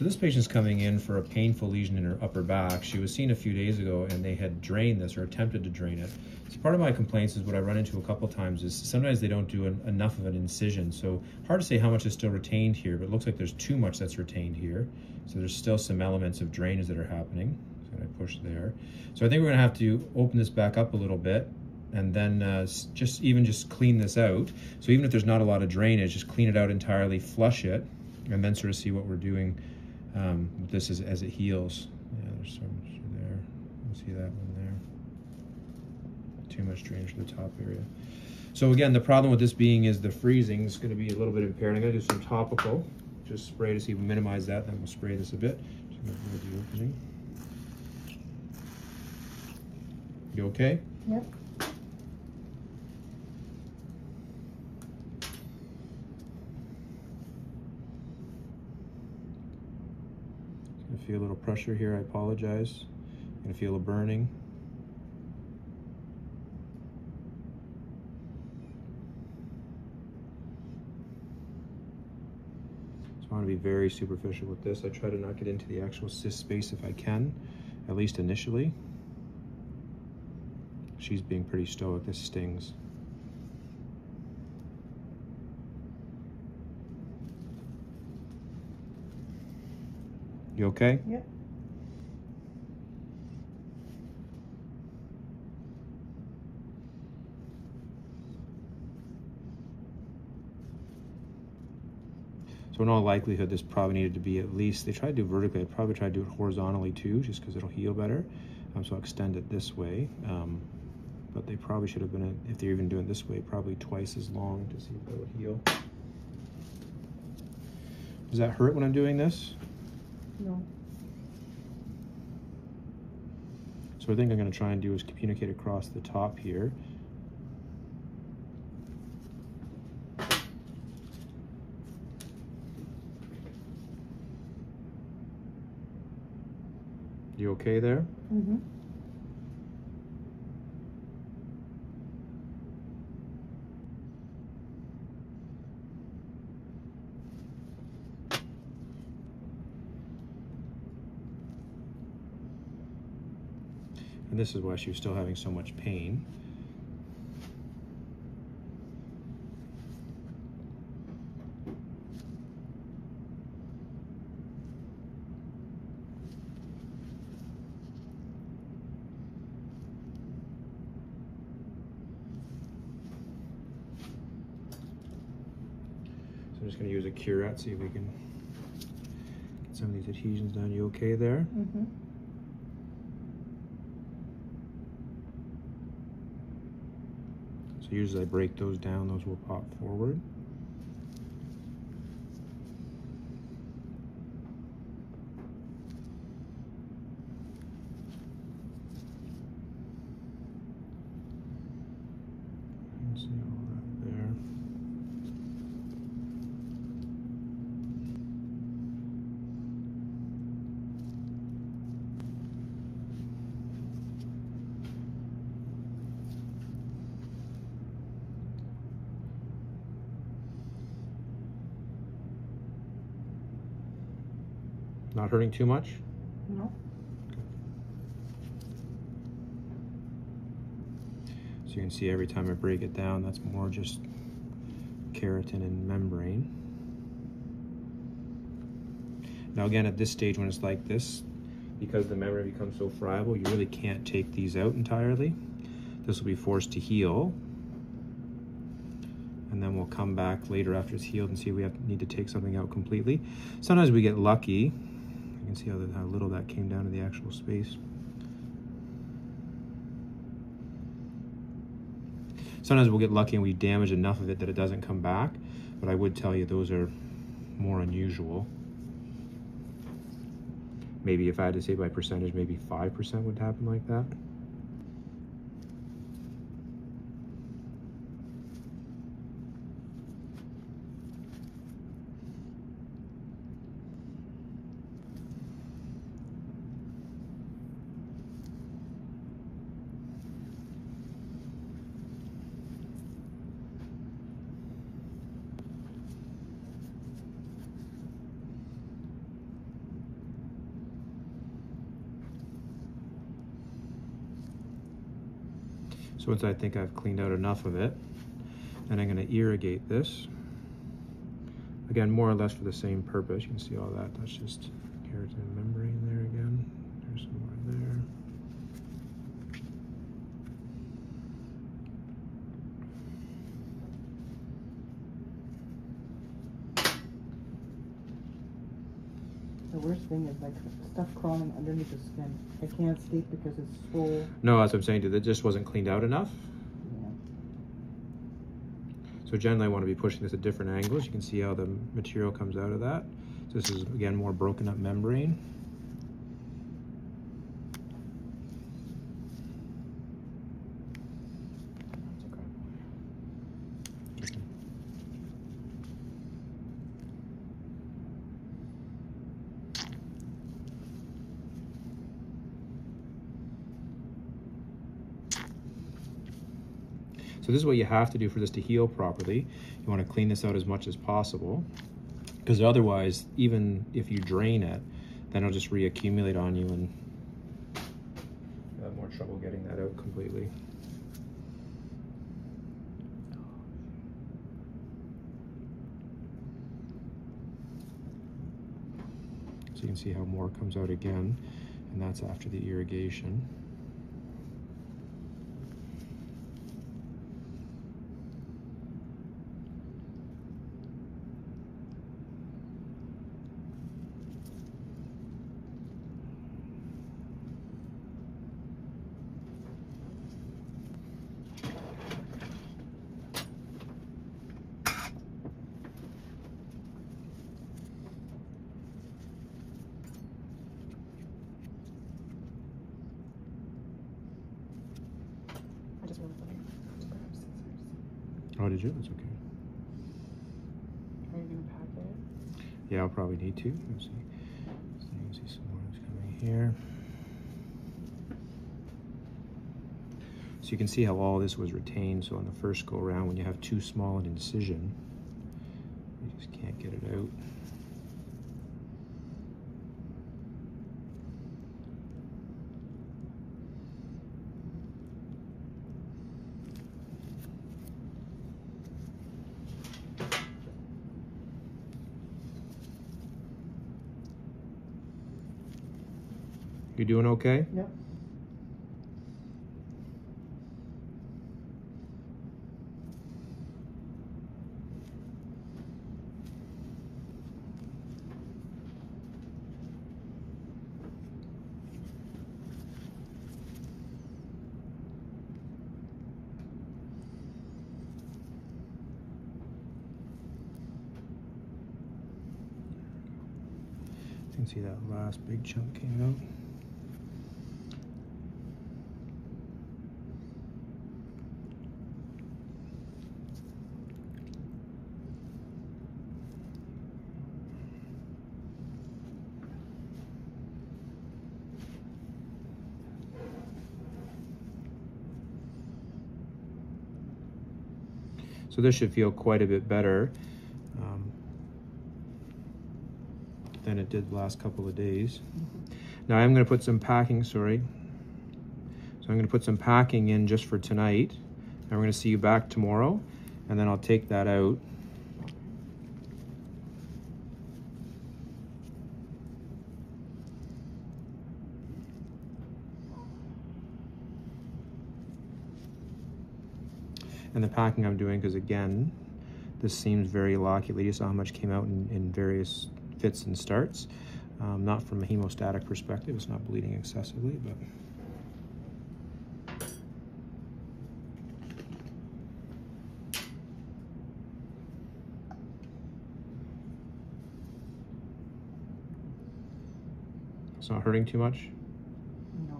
So this patient's coming in for a painful lesion in her upper back. She was seen a few days ago and they had drained this or attempted to drain it. So part of my complaints is what I run into a couple times is sometimes they don't do enough of an incision. So hard to say how much is still retained here, but it looks like there's too much that's retained here. So there's still some elements of drainage that are happening. So I push there. So I think we're gonna have to open this back up a little bit and then just clean this out. So even if there's not a lot of drainage, just clean it out entirely, flush it, and then sort of see what we're doing with this as it heals. Yeah, there's so much there. We'll see that one there. Too much drainage for the top area. So again, the problem with this being is the freezing is gonna be a little bit impaired. I'm gonna do some topical, just spray to see if we minimize that, then we'll spray this a bit. Just gonna avoid the opening. You okay? Yep. I feel a little pressure here, I apologize. I'm gonna feel a burning. So I wanna be very superficial with this. I try to not get into the actual cyst space if I can, at least initially. She's being pretty stoic, this stings. You okay? Yep. So in all likelihood, this probably needed to be at least, they tried to do vertically, I'd probably try to do it horizontally too, just because it'll heal better. So I'll extend it this way. But they probably should have been, if they're even doing it this way, probably twice as long to see if that would heal. Does that hurt when I'm doing this? No. So I think I'm going to try and do is communicate across the top here. You okay there? Mm-hmm. And this is why she was still having so much pain. So I'm just going to use a curette, see if we can get some of these adhesions done. You okay there? Mm-hmm. Usually I break those down, those will pop forward. You can see all that there. Not hurting too much? No. Okay. So you can see every time I break it down, that's more just keratin and membrane. Now again, at this stage when it's like this, because the membrane becomes so friable, you really can't take these out entirely. This will be forced to heal. And then we'll come back later after it's healed and see if we need to take something out completely. Sometimes we get lucky. You can see how little that came down to the actual space. Sometimes we'll get lucky and we damage enough of it that it doesn't come back, but I would tell you those are more unusual. Maybe if I had to say by percentage, maybe 5% would happen like that. So once I think I've cleaned out enough of it, then I'm going to irrigate this. Again, more or less for the same purpose. You can see all that. That's just keratin membrane there again. There's some more there. The worst thing is like stuff crawling underneath the skin. I can't sleep because it's full. No, as I'm saying, that just wasn't cleaned out enough. Yeah. So generally I want to be pushing this at different angles. You can see how the material comes out of that. So this is, again, more broken up membrane. So this is what you have to do for this to heal properly. You want to clean this out as much as possible, because otherwise, even if you drain it, then it'll just reaccumulate on you and you'll have more trouble getting that out completely. So you can see how more comes out again, and that's after the irrigation. Oh, did you? That's okay. Are you going to pack it? Yeah, I'll probably need to. Let's see. So you can see some more is coming here. So you can see how all this was retained. So on the first go around, when you have too small an incision, you just can't get it out. You doing okay? Yep. You can see that last big chunk came out. So this should feel quite a bit better than it did the last couple of days. Now I'm going to put some packing, So I'm going to put some packing in just for tonight. And we're going to see you back tomorrow, and then I'll take that out. And the packing I'm doing, because again, this seems very loculated. You saw how much came out in various fits and starts. Not from a hemostatic perspective, it's not bleeding excessively, but. It's not hurting too much? No.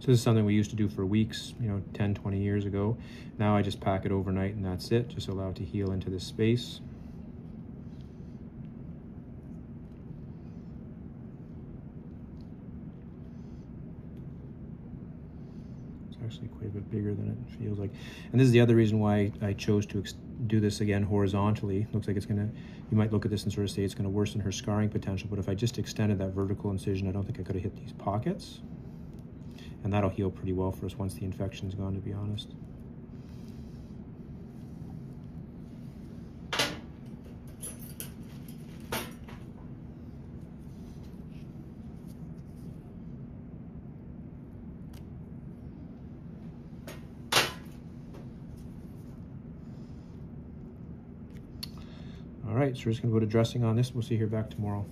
This is something we used to do for weeks, 10, 20 years ago. Now I just pack it overnight and that's it. Just allow it to heal into this space. It's actually quite a bit bigger than it feels like. And this is the other reason why I chose to do this again horizontally, looks like it's gonna, you might look at this and sort of say it's gonna worsen her scarring potential, but if I just extended that vertical incision, I don't think I could have hit these pockets. And that'll heal pretty well for us once the infection's gone, to be honest. All right, so we're just gonna go to dressing on this. We'll see you here back tomorrow.